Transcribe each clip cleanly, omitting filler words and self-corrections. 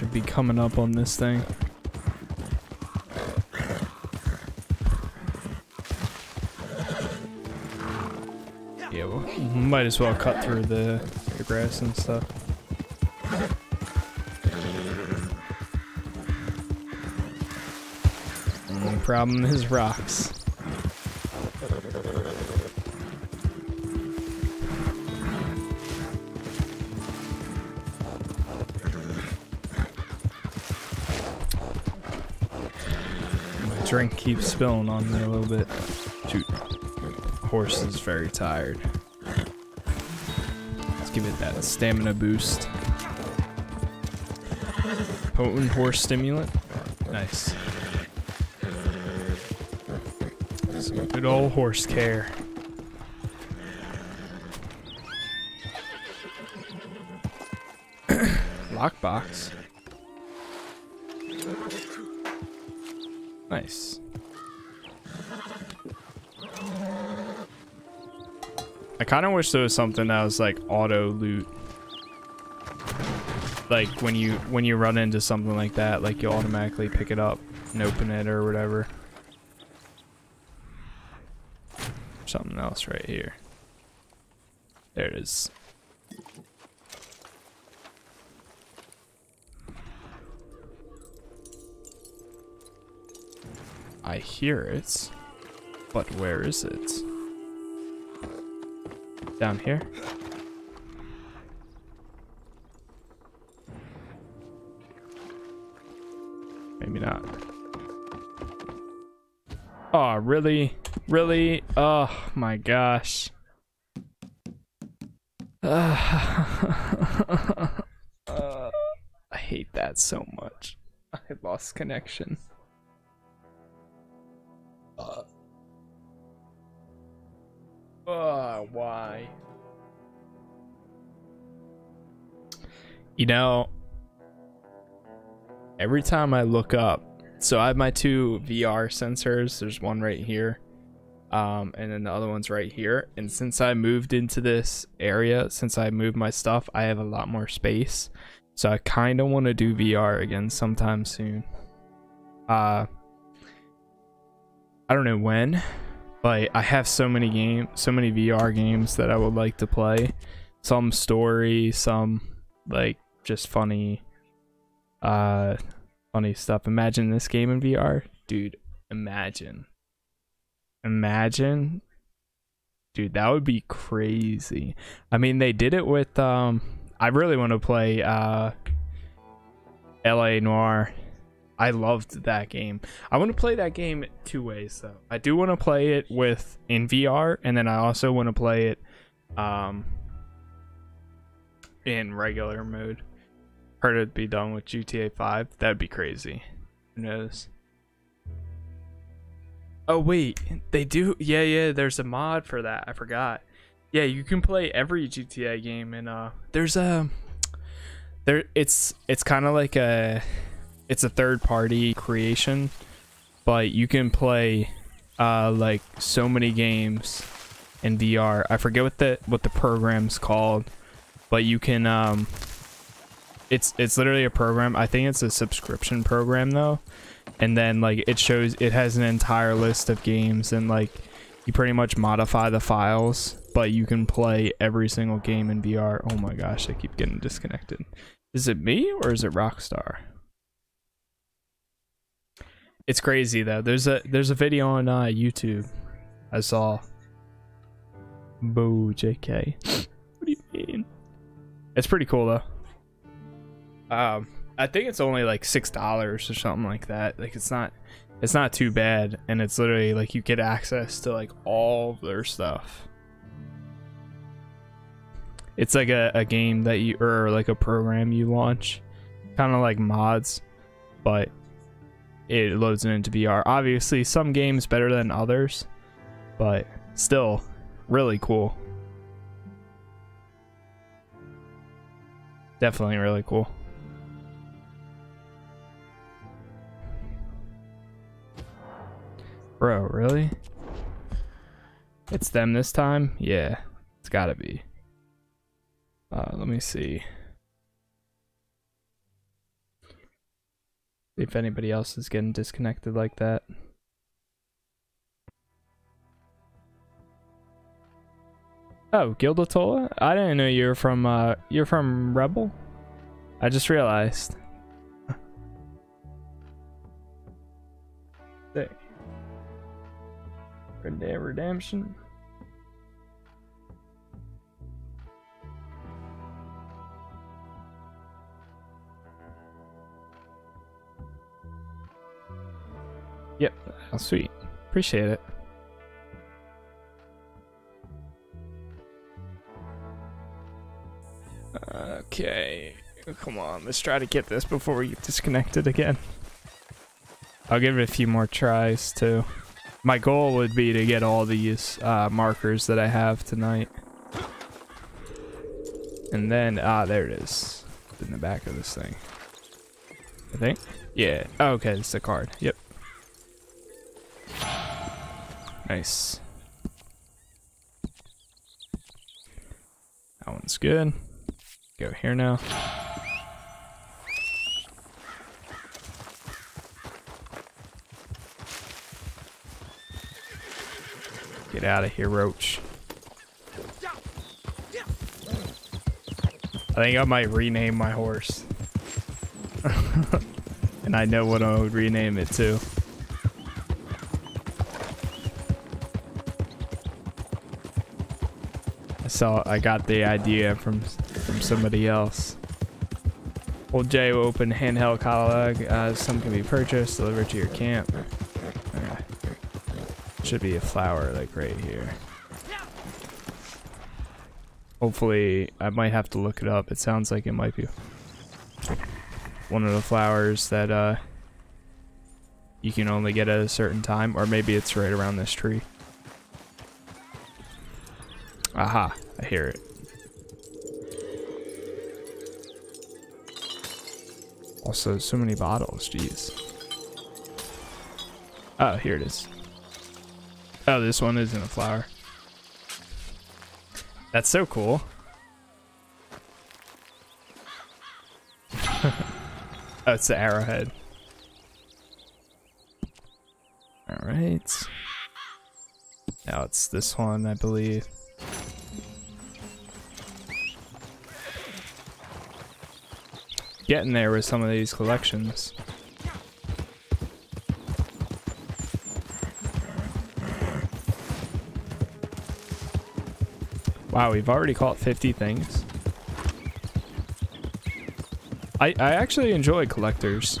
should be coming up on this thing. Yeah, well, might as well cut through the grass and stuff. Only problem is rocks. Drink keeps spilling on me a little bit. Shoot. Horse is very tired. Let's give it that stamina boost. Potent horse stimulant. Nice. Some good old horse care. Lockbox. Nice. I kind of wish there was something that was like auto loot. Like when you run into something like that, like you automatically pick it up and open it or whatever. Something else right here. There it is. I hear it, but where is it? Down here? Maybe not. Aw, really? Really? Oh my gosh. I hate that so much. I lost connection. Why? You know, every time I look up, so I have my two VR sensors. There's one right here, and then the other one's right here. And since I moved into this area, since I moved my stuff, I have a lot more space. So I kind of want to do VR again sometime soon. I don't know when, but I have so many VR games that I would like to play. Some story, some like just funny, funny stuff. Imagine this game in VR, dude. Imagine, dude. That would be crazy. I mean, they did it with. I really want to play LA Noir. I loved that game. I want to play that game two ways though. I do want to play it in VR, and then I also want to play it in regular mode. Heard it'd be done with GTA 5. That'd be crazy. Who knows? Oh wait, they do. Yeah. There's a mod for that. I forgot. Yeah, you can play every GTA game, and there's a there. It's kind of like a. It's a third-party creation, but you can play like so many games in VR. I forget what the program's called, but you can. It's literally a program. I think it's a subscription program though, and then like it has an entire list of games, and like you pretty much modify the files, but you can play every single game in VR. Oh my gosh, I keep getting disconnected. Is it me or is it Rockstar? It's crazy though. There's a video on YouTube I saw. Boo, JK. What do you mean? It's pretty cool though. I think it's only like $6 or something like that. Like it's not too bad, and it's literally like you get access to like all their stuff. It's like a game that you or like a program you launch, kind of like mods, but. It loads it into VR. Obviously, some games better than others, but still, really cool. Definitely really cool. Bro, really? It's them this time? Yeah, it's gotta be. Let me see. if anybody else is getting disconnected like that. Oh, Gildatola? I didn't know you were from, you're from Rebel? I just realized. Sick. Red Dead Redemption. Yep, oh, sweet. Appreciate it. Okay, come on, let's try to get this before we get disconnected again. I'll give it a few more tries too. My goal would be to get all these markers that I have tonight. And then, there it is. In the back of this thing. I think? Yeah. Oh, okay, it's the card. Yep. Nice. That one's good. Go here now. Get out of here, Roach. I think I might rename my horse. And I know what I would rename it to. I got the idea from somebody else. Old J will open handheld catalog. Some can be purchased, delivered to your camp. Right. Should be a flower like right here. Hopefully, I might have to look it up. It sounds like it might be one of the flowers that you can only get at a certain time, or maybe it's right around this tree. Aha, I hear it. Also, so many bottles, jeez. Oh, here it is. Oh, this one isn't a flower. That's so cool. Oh, it's the arrowhead. All right. Now it's this one, I believe. Getting there with some of these collections. Wow, we've already caught 50 things. I actually enjoy collectors.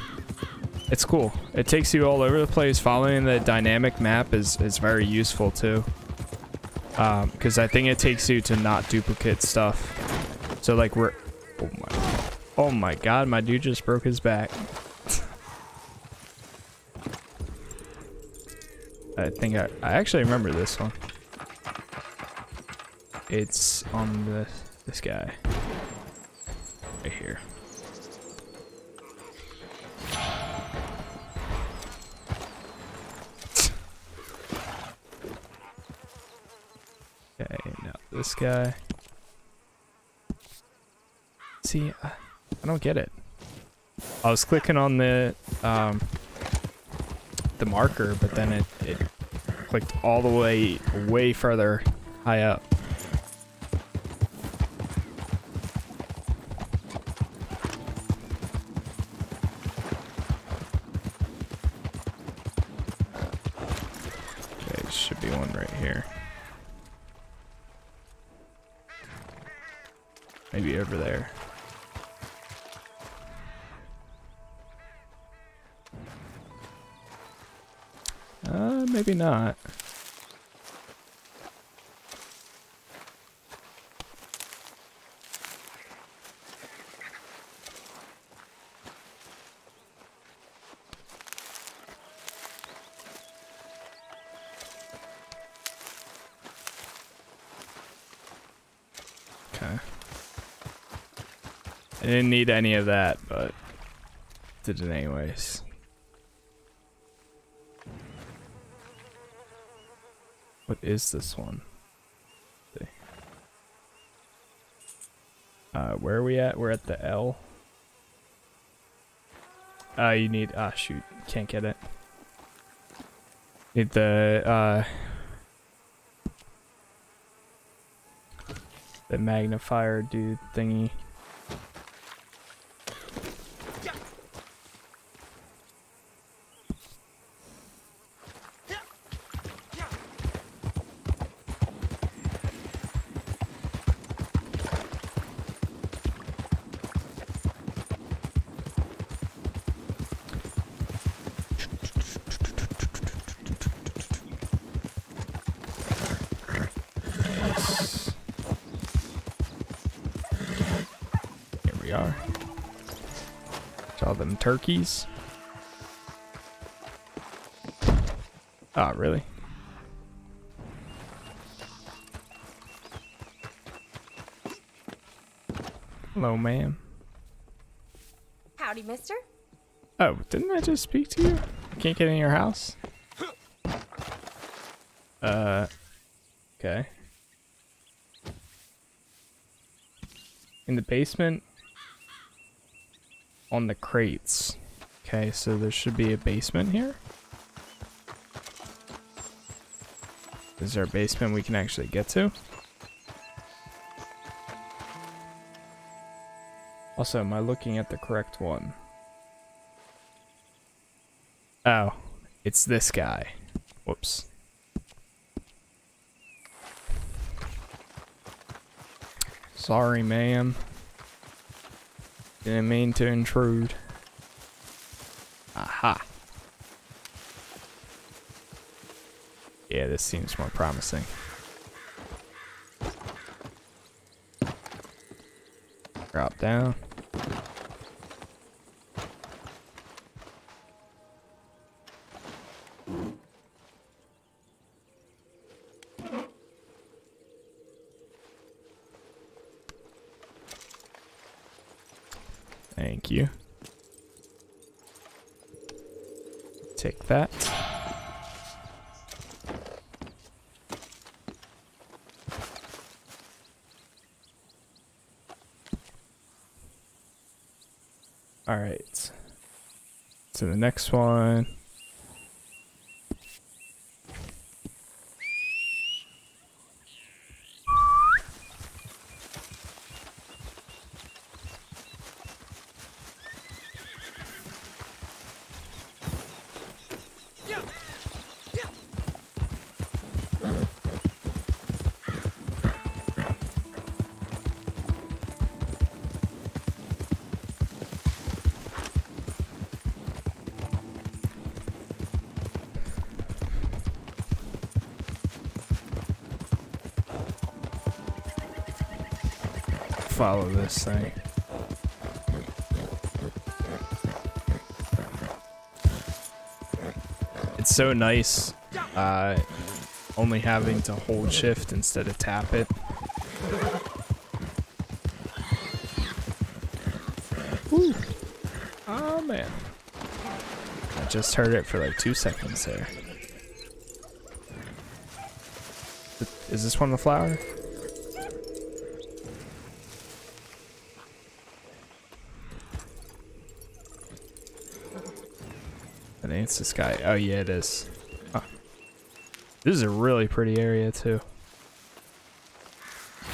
It's cool. It takes you all over the place. Following the dynamic map is very useful too. Because I think it takes you to not duplicate stuff. So like we're... Oh my... Oh my god, my dude just broke his back. I think I actually remember this one. It's on this guy. Right here. Okay, now this guy. See, I don't get it. I was clicking on the marker, but then it clicked all the way further high up. Okay, there should be one right here. Maybe over there. Maybe not. Okay. I didn't need any of that, but did it anyways. What is this one? Where are we at? We're at the L. You need, shoot, can't get it. Need the magnifier dude thingy. Turkeys. Ah, really? Hello, ma'am. Howdy, mister. Oh, didn't I just speak to you? Can't get in your house? Okay. In the basement? On the crates. Okay, so there should be a basement here. Is there a basement we can actually get to? Also, am I looking at the correct one? Oh, it's this guy. Whoops. Sorry, ma'am. Didn't mean to intrude. Aha. Yeah, this seems more promising. Drop down. Thank you. Take that. All right. So the next one. Follow this thing. It's so nice only having to hold shift instead of tap it. Ooh. Oh man. I just heard it for like 2 seconds there. Is this one the flower? It's this guy. Oh yeah, it is. Huh. This is a really pretty area too.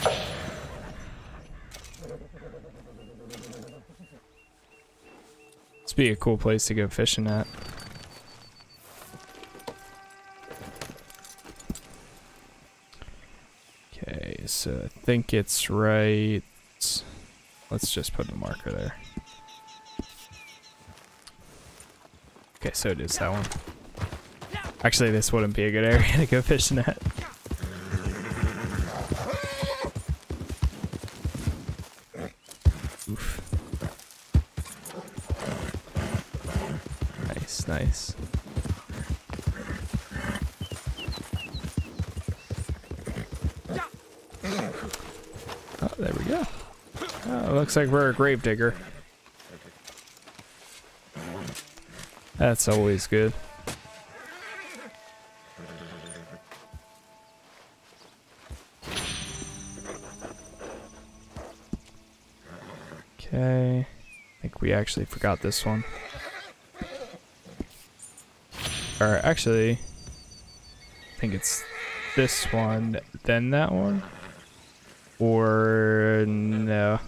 This would be a cool place to go fishing at. Okay, so I think it's right. Let's just put a marker there. Okay, so it is that one. Actually, this wouldn't be a good area to go fishing at. Oof. Nice, nice. Oh, there we go. Oh, looks like we're a grave digger. That's always good. Okay. I think we actually forgot this one. Or actually, I think it's this one, then that one. Or no.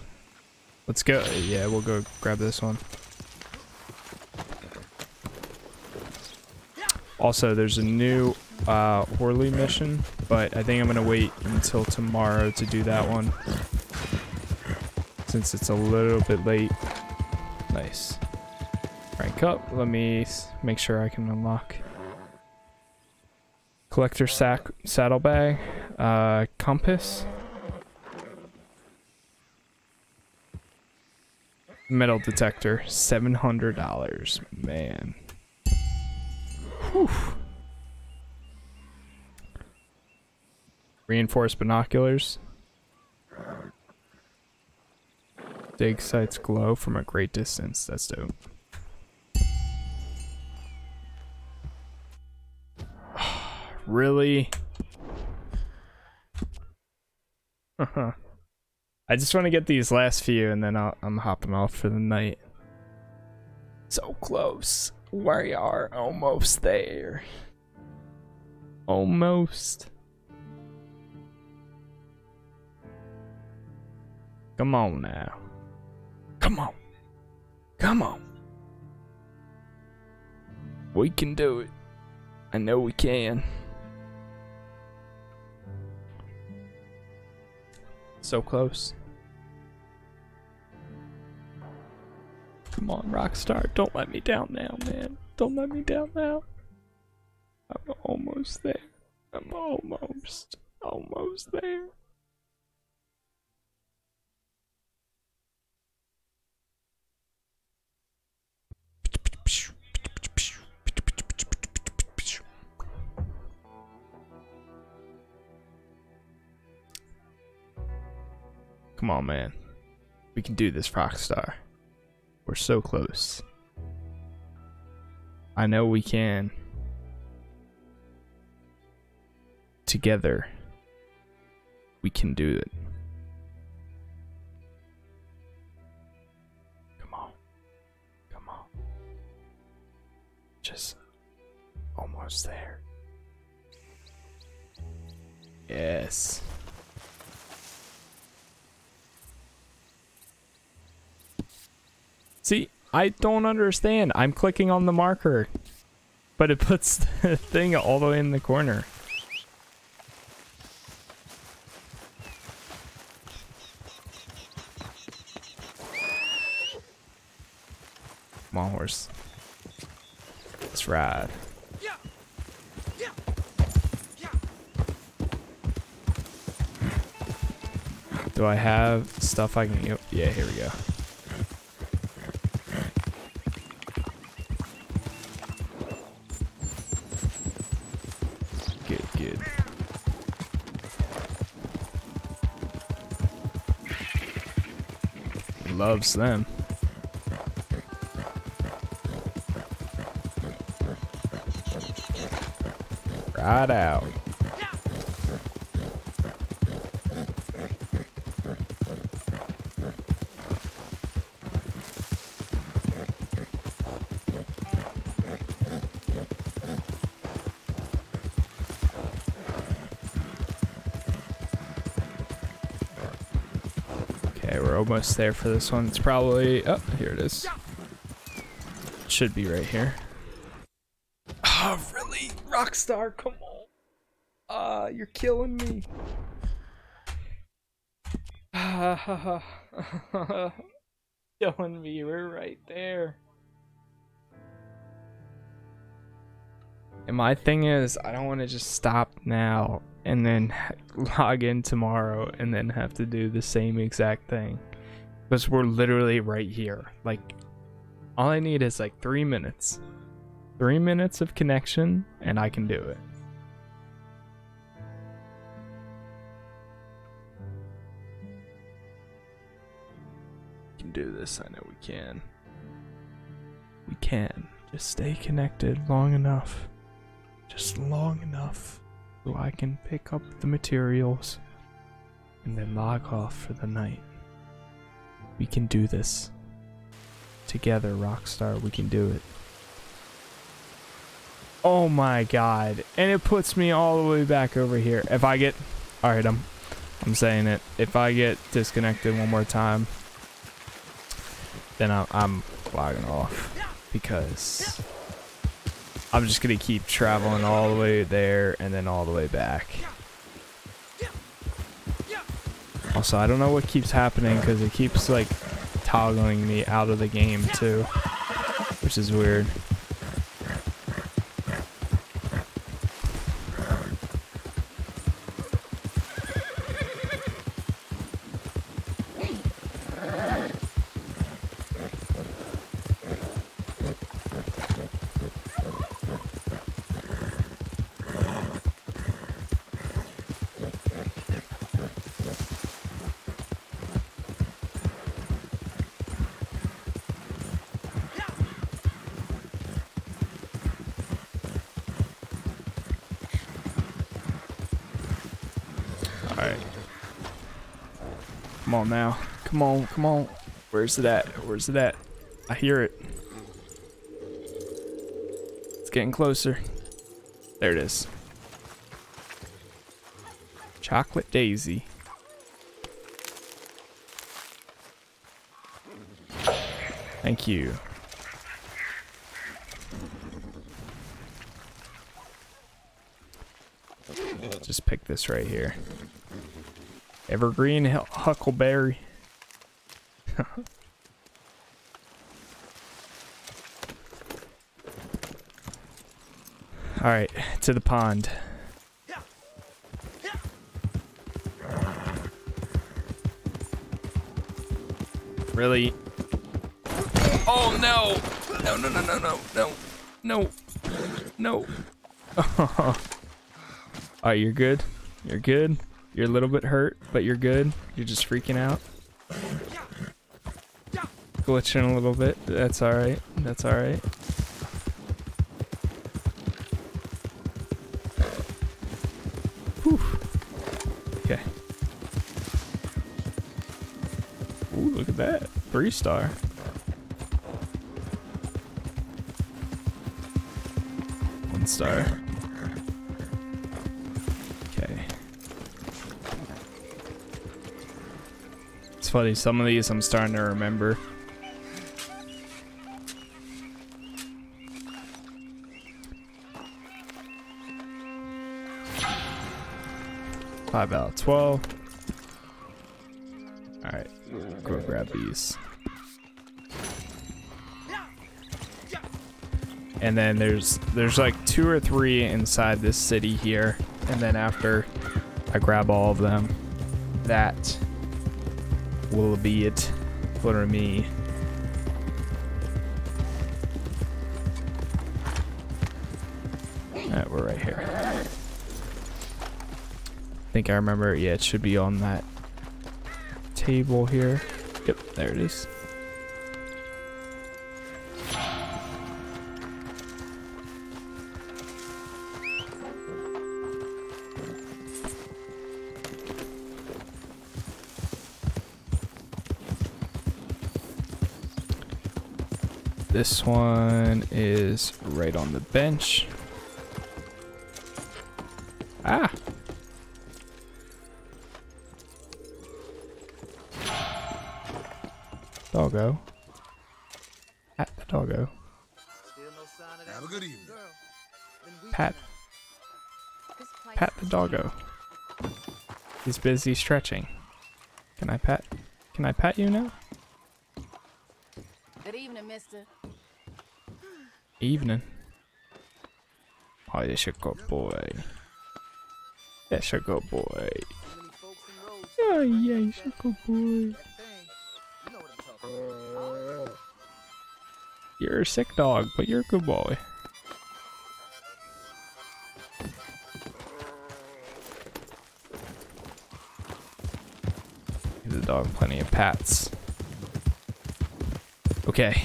Let's go. Yeah, we'll go grab this one. Also, there's a new Horley mission, but I think I'm gonna wait until tomorrow to do that one, since it's a little bit late. Nice. Rank up. Let me make sure I can unlock collector sack, saddlebag, compass, metal detector, $700. Man. Whew. Reinforced binoculars. Dig sites glow from a great distance. That's dope. Really? Uh-huh. I just want to get these last few and then I'm hopping off for the night. So close. We are almost there. Almost. Come on now. Come on. Come on. We can do it. I know we can. So close. Come on, Rockstar. Don't let me down now, man. Don't let me down now. I'm almost there. I'm almost there. Come on, man. We can do this, Rockstar. We're so close. I know we can. Together, we can do it. Come on. Come on. Just almost there. Yes. See, I don't understand. I'm clicking on the marker, but it puts the thing all the way in the corner. Come on, horse. Let's ride. Do I have stuff I can get? Yeah, here we go. Loves them. Right out. Almost there for this one. It's probably, oh, here it is. It should be right here. Oh, really? Rockstar, come on. You're killing me. Killing me, we're right there. And my thing is, I don't want to just stop now and then log in tomorrow and then have to do the same exact thing. Because we're literally right here. Like, all I need is like 3 minutes. 3 minutes of connection, and I can do it. We can do this. I know we can. We can. Just stay connected long enough. Just long enough so I can pick up the materials and then log off for the night. We can do this. Together, Rockstar, we can do it. Oh my god. And it puts me all the way back over here. If I get... Alright, I'm saying it. If I get disconnected one more time, then I'm logging off. Because I'm just going to keep traveling all the way there and then all the way back. Also, I don't know what keeps happening because it keeps, like, toggling me out of the game, too. Which is weird. Come on now. Come on, come on. Where's it at? Where's it at? I hear it. It's getting closer. There it is. Chocolate Daisy. Thank you. Just pick this right here. Evergreen huckleberry. Alright, to the pond. Really? Oh no! No, no, no, no, no, no, no, no. Alright, you're good. You're good. You're a little bit hurt, but you're good. You're just freaking out. Glitching a little bit. That's alright. That's alright. Okay. Ooh, look at that. 3-star. One star. Funny, some of these I'm starting to remember. Five out of 12. Alright, go grab these. And then there's like 2 or 3 inside this city here, and then after I grab all of them, that will be it for me. Alright, we're right here. I think I remember, yeah, it should be on that table here. Yep, there it is. This one is right on the bench. Ah! Doggo. Pat the doggo. Have a good evening. Pat. Pat the doggo. He's busy stretching. Can I pat? Can I pat you now? Good evening, mister. Evening. Oh, that's a good boy. That's a good boy. Oh, yeah, he's a good boy. You're a sick dog, but you're a good boy. Give the dog plenty of pats. Okay,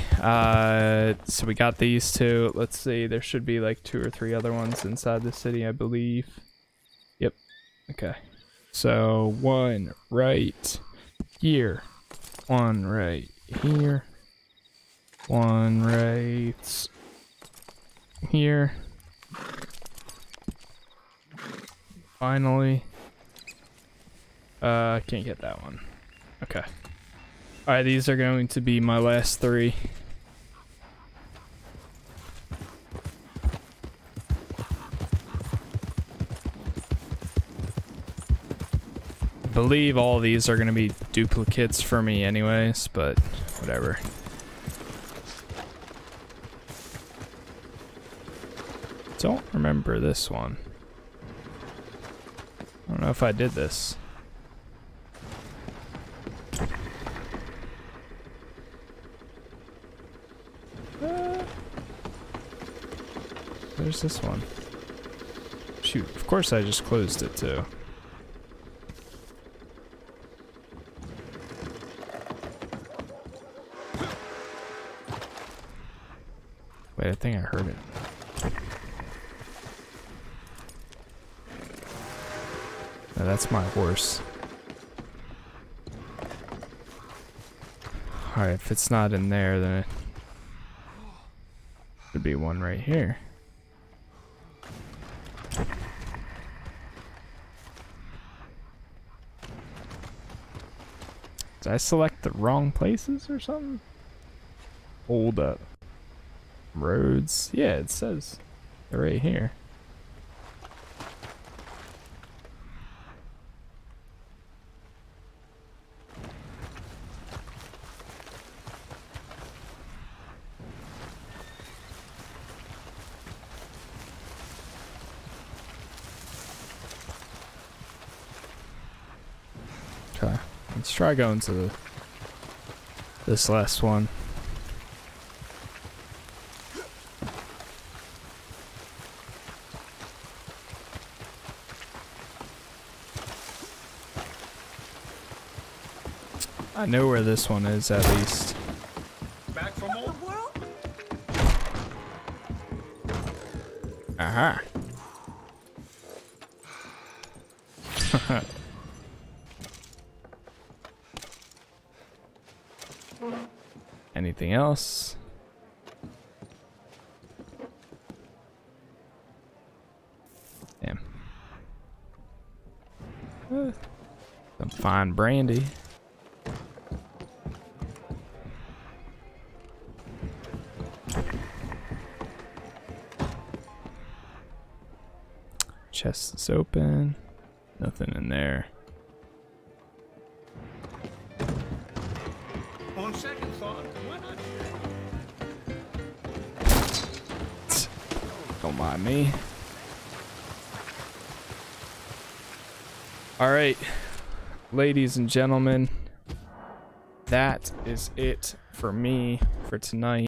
so we got these two. Let's see, there should be like 2 or 3 other ones inside the city, I believe. Yep, okay. So, one right here, one right here, one right here, Finally. Can't get that one. Okay. Alright, these are going to be my last three. I believe all these are going to be duplicates for me anyways, but whatever. Don't remember this one. I don't know if I did this. There's this one. Shoot, of course I just closed it too. Wait, I think I heard it. No, that's my horse. Alright, if it's not in there, then it could be one right here. Did I select the wrong places or something? Hold up. Roads? Yeah, it says they're right here. Okay, let's try going to this last one. I know where this one is, at least. Back from all the world? Aha. Anything else? Damn. Some fine brandy. Chest is open. Nothing in there. On second thought, why not? Don't mind me. All right, ladies and gentlemen, that is it for me for tonight.